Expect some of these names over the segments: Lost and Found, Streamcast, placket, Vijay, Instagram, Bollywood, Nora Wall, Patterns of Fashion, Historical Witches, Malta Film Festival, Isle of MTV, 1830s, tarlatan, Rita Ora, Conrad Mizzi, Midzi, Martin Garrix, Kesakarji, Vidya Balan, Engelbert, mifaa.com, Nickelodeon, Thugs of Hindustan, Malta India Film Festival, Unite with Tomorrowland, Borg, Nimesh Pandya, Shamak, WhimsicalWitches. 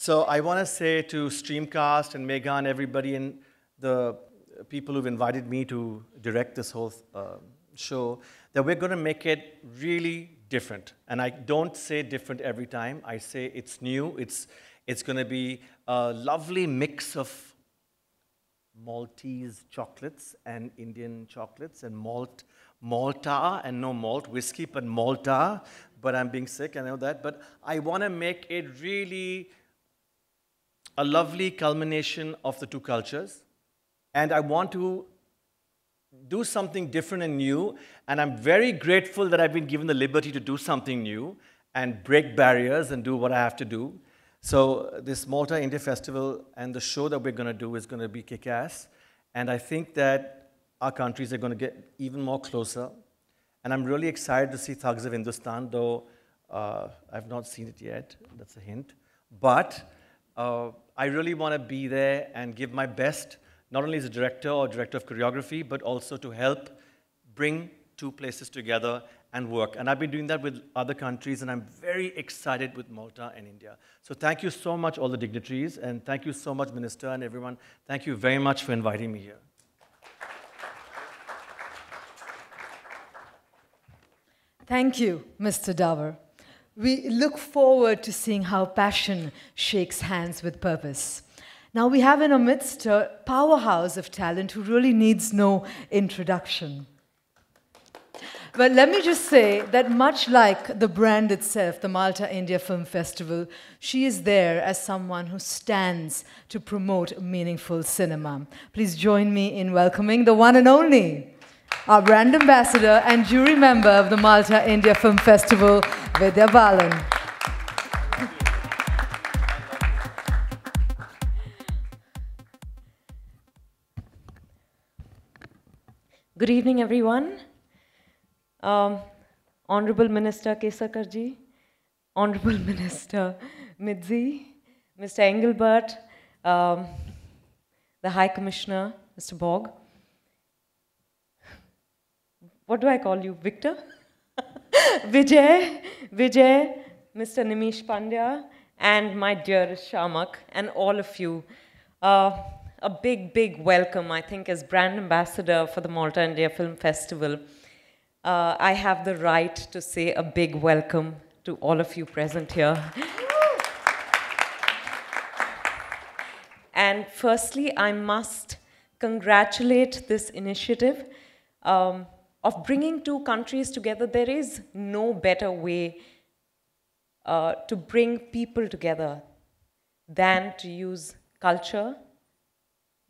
So I want to say to Streamcast and Meghan, everybody, and the people who've invited me to direct this whole show, that we're going to make it really different. And I don't say different every time. I say it's new. It's going to be a lovely mix of Maltese chocolates and Indian chocolates and Malta, and no malt whiskey, but Malta. But I'm being sick, I know that. But I want to make it really a lovely culmination of the two cultures. And I want to do something different and new. And I'm very grateful that I've been given the liberty to do something new and break barriers and do what I have to do. So this Malta India Festival and the show that we're going to do is going to be kick-ass. And I think that our countries are going to get even more closer. And I'm really excited to see Thugs of Hindustan, though I've not seen it yet. That's a hint. But I really want to be there and give my best, not only as a director or director of choreography, but also to help bring two places together and work. And I've been doing that with other countries, and I'm very excited with Malta and India. So thank you so much, all the dignitaries, and thank you so much, Minister and everyone. Thank you very much for inviting me here. Thank you, Mr. Davar. We look forward to seeing how passion shakes hands with purpose. Now we have in our midst a powerhouse of talent who really needs no introduction. But let me just say that much like the brand itself, the Malta India Film Festival, she is there as someone who stands to promote meaningful cinema. Please join me in welcoming the one and only, our brand ambassador and jury member of the Malta India Film Festival, Vidya Balan. Good evening, everyone. Honorable Minister Kesakarji, Honorable Minister Midzi, Mr. Engelbert, the High Commissioner, Mr. Borg. What do I call you, Victor? Vijay, Mr. Nimesh Pandya, and my dearest Shamak, and all of you. A big, big welcome, I think, as brand ambassador for the Malta India Film Festival. I have the right to say a big welcome to all of you present here. And firstly, I must congratulate this initiative of bringing two countries together. There is no better way to bring people together than to use culture.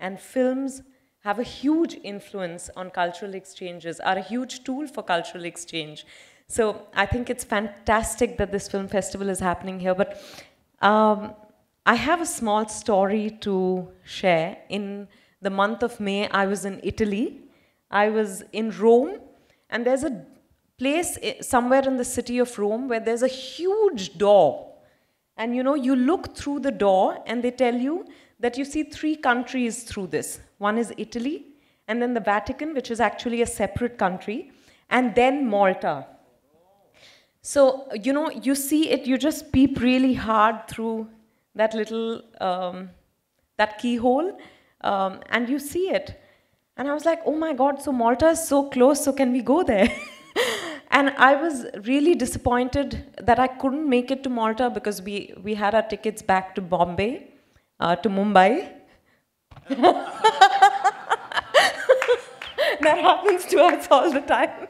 And films have a huge influence on cultural exchanges, are a huge tool for cultural exchange. So I think it's fantastic that this film festival is happening here. But I have a small story to share. In the month of May, I was in Italy. I was in Rome. And there's a place somewhere in the city of Rome where there's a huge door. And you know, you look through the door and they tell you that you see three countries through this. One is Italy, and then the Vatican, which is actually a separate country, and then Malta. So, you know, you see it, you just peep really hard through that little, that keyhole, and you see it. And I was like, oh my God, so Malta is so close, so can we go there? And I was really disappointed that I couldn't make it to Malta because we had our tickets back to Bombay. To Mumbai. That happens to us all the time.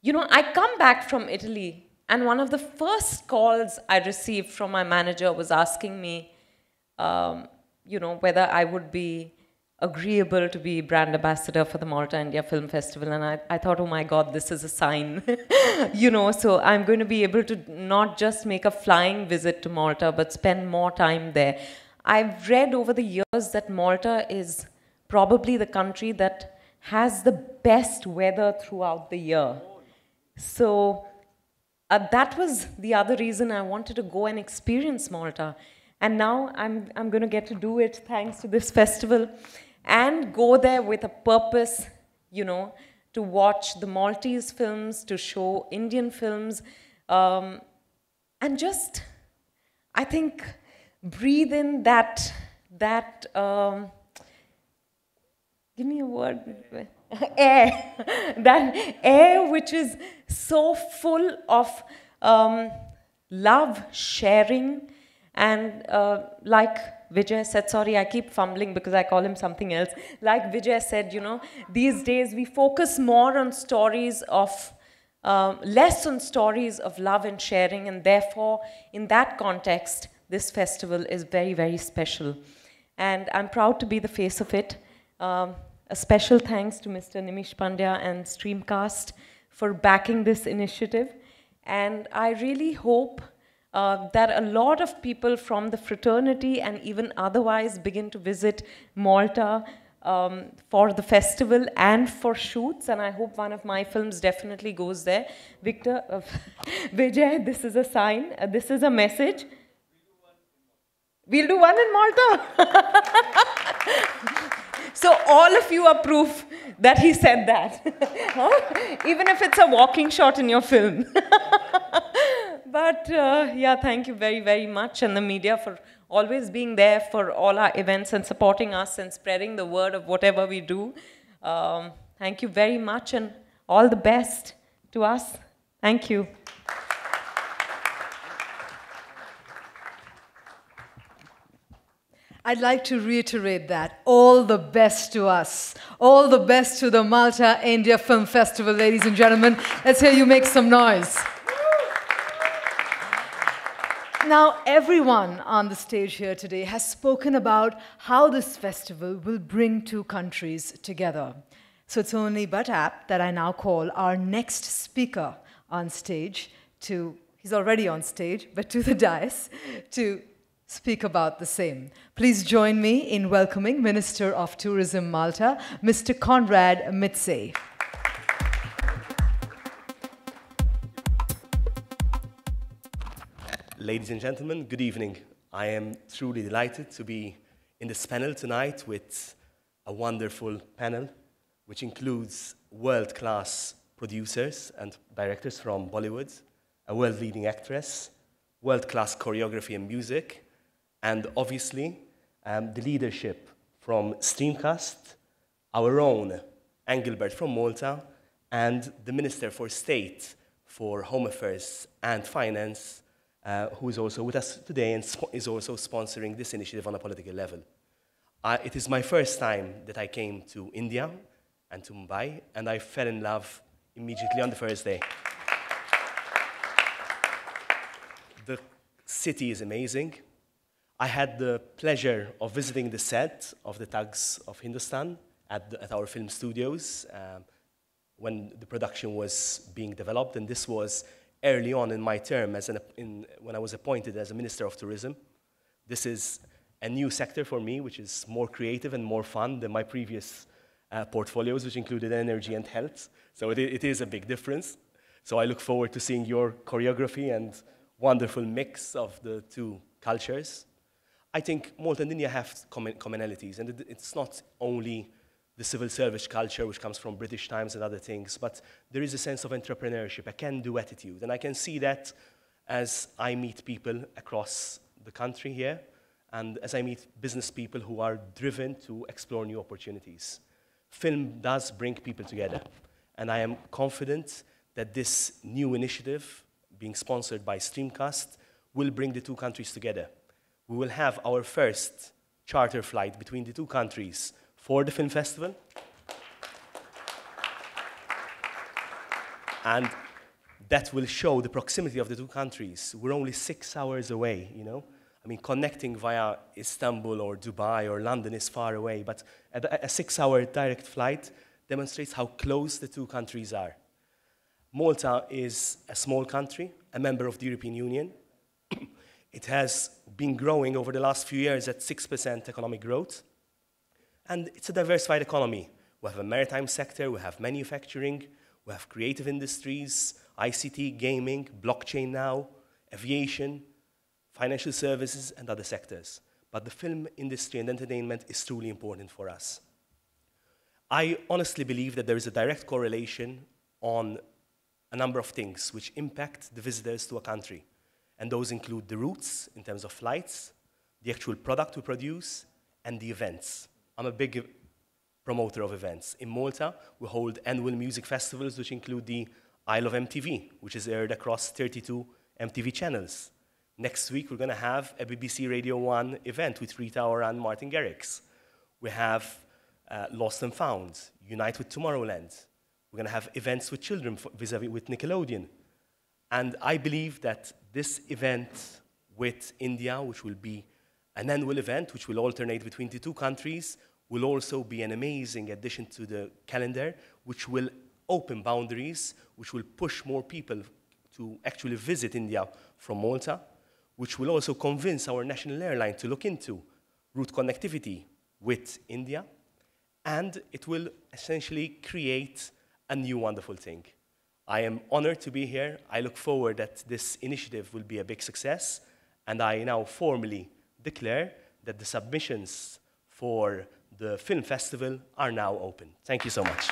You know, I come back from Italy, and one of the first calls I received from my manager was asking me, you know, whether I would be agreeable to be brand ambassador for the Malta India Film Festival. And I thought, oh my God, this is a sign. You know, so I'm going to be able to not just make a flying visit to Malta, but spend more time there. I've read over the years that Malta is probably the country that has the best weather throughout the year. So that was the other reason I wanted to go and experience Malta. And now I'm going to get to do it thanks to this festival. And go there with a purpose, you know, to watch the Maltese films, to show Indian films, and just, I think, breathe in that, give me a word, air, that air which is so full of love, sharing, and like Vijay said, sorry, I keep fumbling because I call him something else. Like Vijay said, you know, these days we focus more on stories of, less on stories of love and sharing, and therefore, in that context, this festival is very, very special. And I'm proud to be the face of it. A special thanks to Mr. Nimesh Pandya and Streamcast for backing this initiative. And I really hope that a lot of people from the fraternity and even otherwise begin to visit Malta for the festival and for shoots, and I hope one of my films definitely goes there. Victor, Vijay, this is a sign, this is a message. We'll do one in Malta. So all of you are proof that he said that. Even if it's a walking shot in your film. But yeah, thank you very, very much, and the media for always being there for all our events and supporting us and spreading the word of whatever we do. Thank you very much, and all the best to us. Thank you. I'd like to reiterate that. All the best to us. All the best to the Malta India Film Festival, ladies and gentlemen. Let's hear you make some noise. Now, everyone on the stage here today has spoken about how this festival will bring two countries together. So it's only but apt that I now call our next speaker on stage to, he's already on stage, but to the dais, to speak about the same. Please join me in welcoming Minister of Tourism Malta, Mr. Conrad Mizzi. Ladies and gentlemen, good evening. I am truly delighted to be in this panel tonight with a wonderful panel which includes world-class producers and directors from Bollywood, a world-leading actress, world-class choreography and music, and obviously the leadership from Streamcast, our own Engelbert from Malta, and the Minister for State for Home Affairs and Finance, who is also with us today and is also sponsoring this initiative on a political level. It is my first time that I came to India and to Mumbai, and I fell in love immediately on the first day. The city is amazing. I had the pleasure of visiting the set of the Thugs of Hindustan at our film studios when the production was being developed, and this was early on in my term as when I was appointed as a Minister of Tourism. This is a new sector for me, which is more creative and more fun than my previous portfolios, which included energy and health. So it is a big difference. So I look forward to seeing your choreography and wonderful mix of the two cultures. I think Malta and India have commonalities, and it's not only the civil service culture, which comes from British times and other things, but there is a sense of entrepreneurship, a can-do attitude, and I can see that as I meet people across the country here, and as I meet business people who are driven to explore new opportunities. Film does bring people together, and I am confident that this new initiative, being sponsored by Streamcast, will bring the two countries together. We will have our first charter flight between the two countries for the film festival. And that will show the proximity of the two countries. We're only 6 hours away, you know? I mean, connecting via Istanbul or Dubai or London is far away, but a 6-hour direct flight demonstrates how close the two countries are. Malta is a small country, a member of the European Union. It has been growing over the last few years at 6% economic growth. And it's a diversified economy. We have a maritime sector, we have manufacturing, we have creative industries, ICT, gaming, blockchain now, aviation, financial services, and other sectors. But the film industry and entertainment is truly important for us. I honestly believe that there is a direct correlation on a number of things which impact the visitors to a country. And those include the routes in terms of flights, the actual product we produce, and the events. I'm a big promoter of events. In Malta, we hold annual music festivals, which include the Isle of MTV, which is aired across 32 MTV channels. Next week, we're going to have a BBC Radio 1 event with Rita Ora and Martin Garrix. We have Lost and Found, Unite with Tomorrowland. We're going to have events with children vis-a-vis with Nickelodeon. And I believe that this event with India, which will be an annual event, which will alternate between the two countries, will also be an amazing addition to the calendar, which will open boundaries, which will push more people to actually visit India from Malta, which will also convince our national airline to look into route connectivity with India, and it will essentially create a new wonderful thing. I am honored to be here. I look forward that this initiative will be a big success, and I now formally declare that the submissions for the film festival are now open. Thank you so much.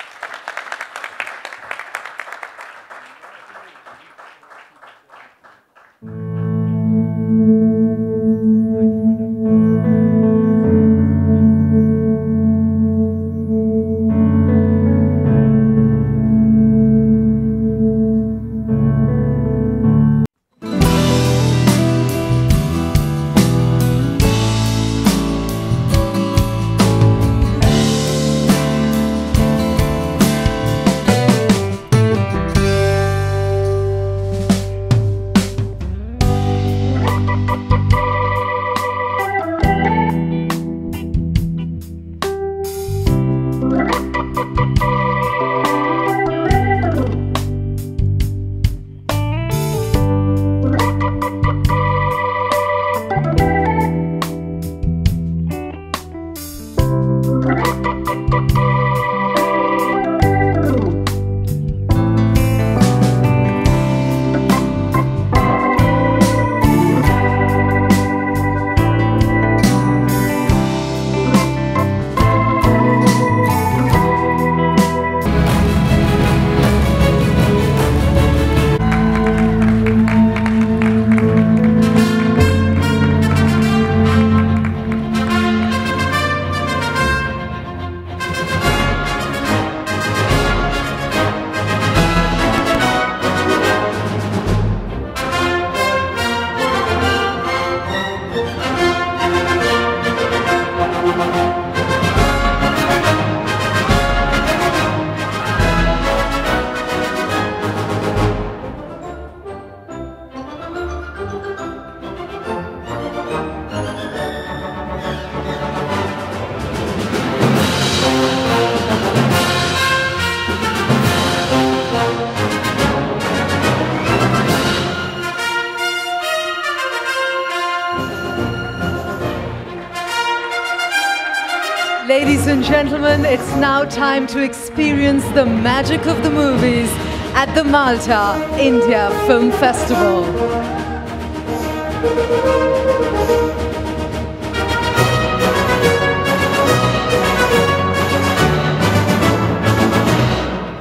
Ladies and gentlemen, it's now time to experience the magic of the movies at the Malta India Film Festival.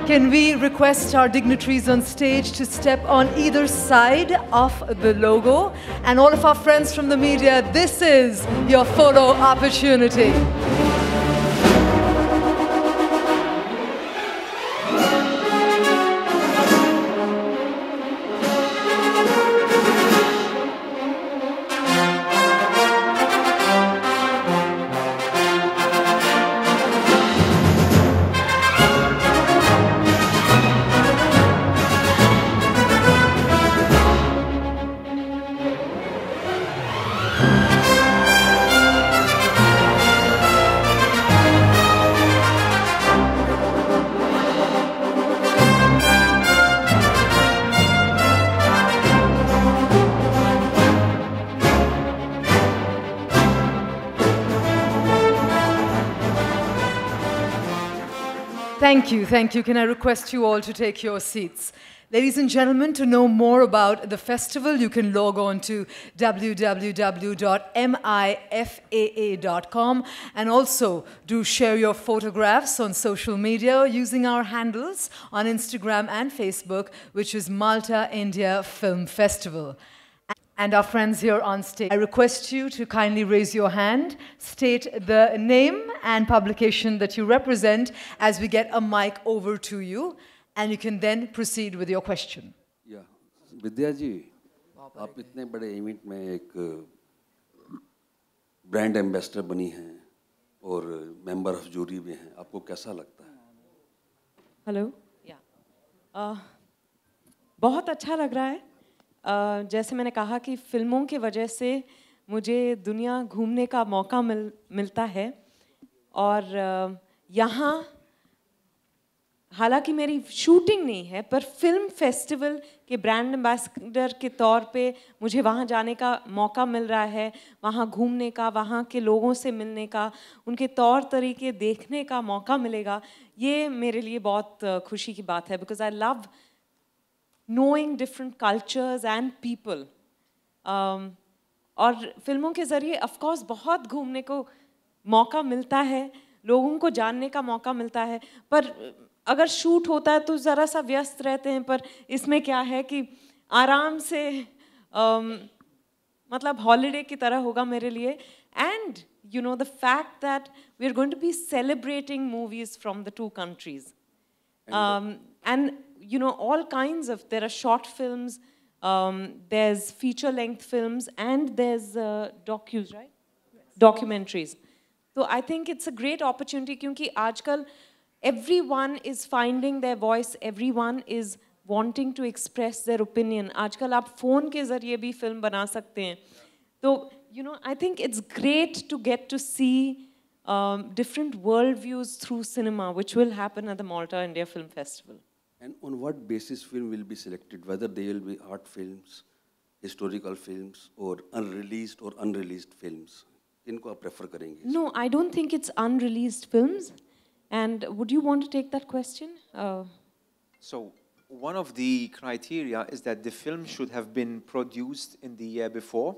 Can we request our dignitaries on stage to step on either side of the logo? And all of our friends from the media, this is your photo opportunity. Thank you, thank you. Can I request you all to take your seats? Ladies and gentlemen, to know more about the festival, you can log on to www.mifaa.com and also do share your photographs on social media using our handles on Instagram and Facebook, which is Malta India Film Festival. and our friends here on stage. I request you to kindly raise your hand, state the name and publication that you represent as we get a mic over to you, and you can then proceed with your question. Yeah, Vidya ji, आप इतने बड़े event में एक brand ambassador बनी हैं और member of jury भी हैं, आपको कैसा लगता है? हेलो, या बहुत अच्छा लग रहा है. जैसे मैंने कहा कि फिल्मों की वजह से मुझे दुनिया घूमने का मौका मिलता है और यहाँ हालांकि मेरी शूटिंग नहीं है पर फिल्म फेस्टिवल के ब्रांड एम्बेसडर के तौर पे मुझे वहाँ जाने का मौका मिल रहा है, वहाँ घूमने का, वहाँ के लोगों से मिलने का, उनके तौर तरीके देखने का मौका मिलेगा. ये मेरे लिए बहुत खुशी की बात है because I love knowing different cultures and people. और फिल्मों के ज़रिए of course बहुत घूमने को मौका मिलता है, लोगों को जानने का मौका मिलता है, पर अगर शूट होता है तो ज़रा सा व्यस्त रहते हैं, पर इसमें क्या है कि आराम से मतलब हॉलीडे की तरह होगा मेरे लिए. And you know the fact that we're going to be celebrating movies from the two countries. And you know, all kinds of, there are short films, there's feature-length films, and there's docus, right? Yes. Documentaries. So I think it's a great opportunity because aajkal everyone is finding their voice, everyone is wanting to express their opinion. Aajkal aap phone ke zariye bhi film bana sakte hain. So, you know, I think it's great to get to see different worldviews through cinema, which will happen at the Malta India Film Festival. And on what basis film will be selected, whether they will be art films, historical films, or unreleased films? Inko aap prefer karenge? No, I don't think it's unreleased films. And would you want to take that question? So one of the criteria is that the film should have been produced in the year before.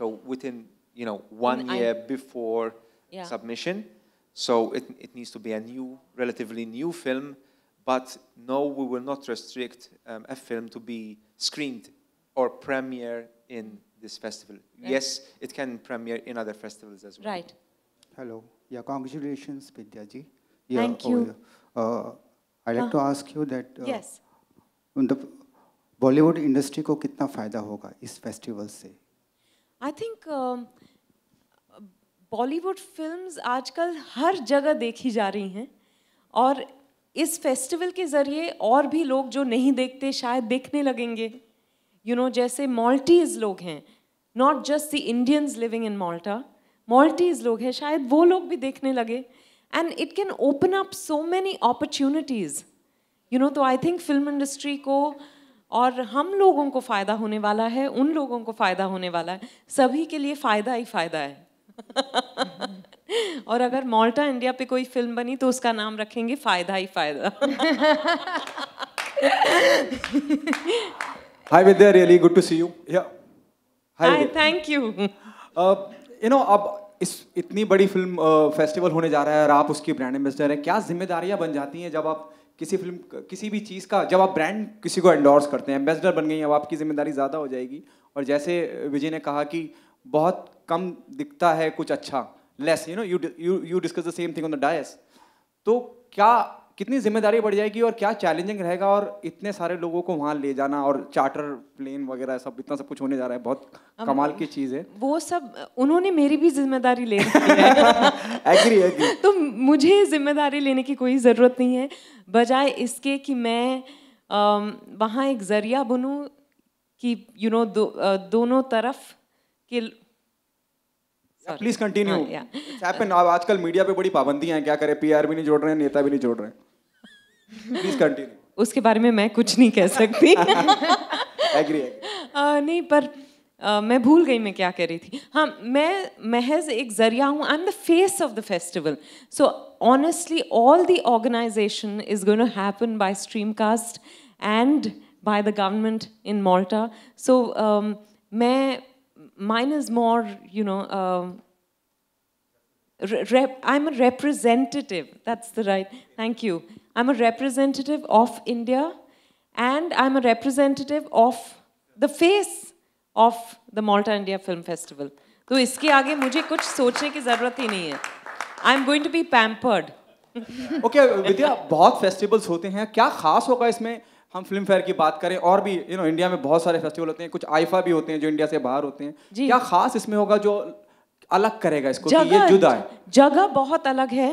So within, you know, one year before yeah. submission. So it needs to be a new, relatively new film. But no, we will not restrict a film to be screened or premiere in this festival. Right. Yes, it can premiere in other festivals as well. Right. Hello. Yeah, congratulations, Vidya ji. Yeah, thank you. I'd like to ask you that yes. In the Bollywood industry ko kitna fayda hoga is festival se? I think Bollywood films aajkal har jagah dekhi ja rahi hain aur इस festival के ज़रिए और भी लोग जो नहीं देखते शायद देखने लगेंगे. यू नो जैसे माल्टीज़ लोग हैं, not just the Indians living in Malta, Maltese लोग हैं, शायद वो लोग भी देखने लगे. And it can open up so many opportunities. You know तो आई थिंक फिल्म इंडस्ट्री को और हम लोगों को फ़ायदा होने वाला है, उन लोगों को फ़ायदा होने वाला है, सभी के लिए फ़ायदा ही फ़ायदा है. और अगर माल्टा इंडिया पे कोई फिल्म बनी तो उसका नाम रखेंगे फायदा ही फायदा. Hi Vidya, really good to see you. Yeah. Hi, thank you. You know, अब इस इतनी बड़ी फिल्म फेस्टिवल होने जा रहा है और आप उसकी ब्रांड एम्बेसडर हैं, क्या जिम्मेदारियां बन जाती हैं जब आप किसी फिल्म, किसी भी चीज़ का, जब आप ब्रांड किसी को एंडोर्स करते हैं, एम्बेसडर बन गई हैं, अब आपकी जिम्मेदारी ज़्यादा हो जाएगी. और जैसे विजय ने कहा कि बहुत कम दिखता है कुछ अच्छा, less, you know, you discuss the same thing on the dais. तो क्या कितनी जिम्मेदारी बढ़ जाएगी और क्या challenging रहेगा और इतने सारे लोगों को वहाँ ले जाना और charter plane वगैरह सब, इतना सब कुछ होने जा रहा है, बहुत कमाल की चीज़ है. वो सब उन्होंने मेरी भी जिम्मेदारी ले रखी है. Agree, agree. तो मुझे जिम्मेदारी लेने की कोई ज़रूरत नहीं है बजाय इसके कि मैं वहाँ एक जरिया बनूँ कि you know दोनों तरफ के. Please continue. Yeah. It's happened. अब आजकल मीडिया पे बड़ी पाबंदियाँ हैं, क्या करें, पीआर भी नहीं जोड़ रहे हैं, नेता भी नहीं जोड़ रहे हैं. Please continue. उसके बारे में मैं कुछ नहीं कह सकती. Agree. नहीं पर मैं भूल गई मैं क्या कह रही थी. हाँ, मैं महज एक जरिया हूँ. I'm the face of the festival. So honestly, all the organization is going to happen by Streamcast and by the government in Malta. So मैं mine is more, you know, I'm a representative. That's the right. Thank you. I'm a representative of India and I'm a representative of the face of the Malta India Film Festival. So iske aage mujhe kuch sochne ki zarurat hi nahi hai. I'm going to be pampered. Okay, Vidya, बहुत festivals होते हैं. क्या खास होगा इसमें? हम film fair की बात करें और भी you know इंडिया में बहुत सारे फेस्टिवल होते हैं. कुछ आईफा भी होते हैं जो इंडिया से बाहर होते हैं. क्या खास इसमें होगा जो अलग करेगा इसको कि ये जुदा है? जगह बहुत अलग है.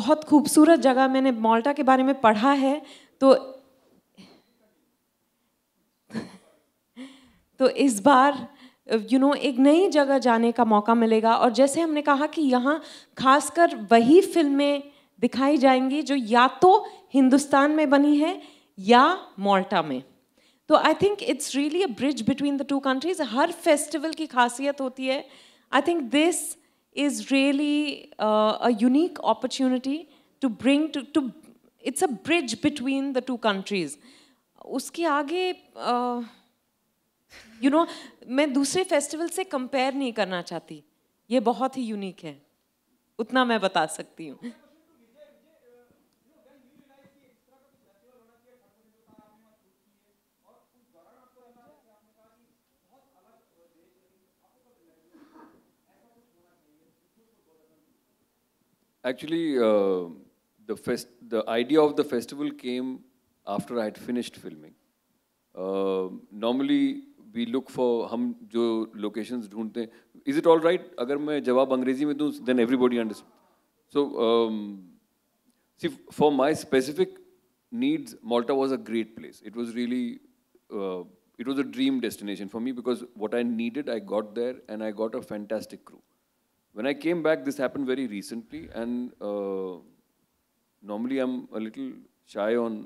बहुत खूबसूरत जगह. मैंने माल्टा के बारे में पढ़ा है तो इस बार एक नई जगह जाने का मौका मिलेगा. और जैसे हमने कहा कि यहाँ खासकर वही फिल्में दिखाई जाएंगी जो या तो हिंदुस्तान में बनी है या माल्टा में. तो I think it's really a bridge between the two countries. हर फेस्टिवल की खासियत होती है. I think this is really a unique opportunity to bring to it's a bridge between the two countries. उसके आगे मैं दूसरे festival से compare नहीं करना चाहती. ये बहुत ही unique है. उतना मैं बता सकती हूँ. Actually, the idea of the festival came after I had finished filming. Normally, we look for हम जो locations ढूंढते हैं. Is it all right? अगर मैं जवाब अंग्रेजी में दूँ, then everybody understands. So, see, for my specific needs, Malta was a great place. It was really, it was a dream destination for me because what I needed, I got there, and I got a fantastic crew. When I came back, this happened very recently, and normally I'm a little shy on,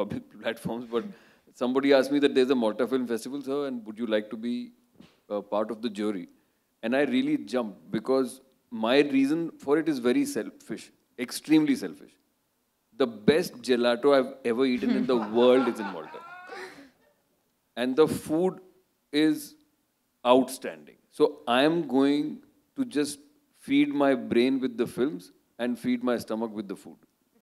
public platforms. But somebody asked me that there's a Malta Film Festival, sir, and would you like to be part of the jury? And I really jumped because my reason for it is very selfish, extremely selfish. The best gelato I've ever eaten in the world is in Malta, and the food is outstanding. So I am going to just feed my brain with the films and feed my stomach with the food.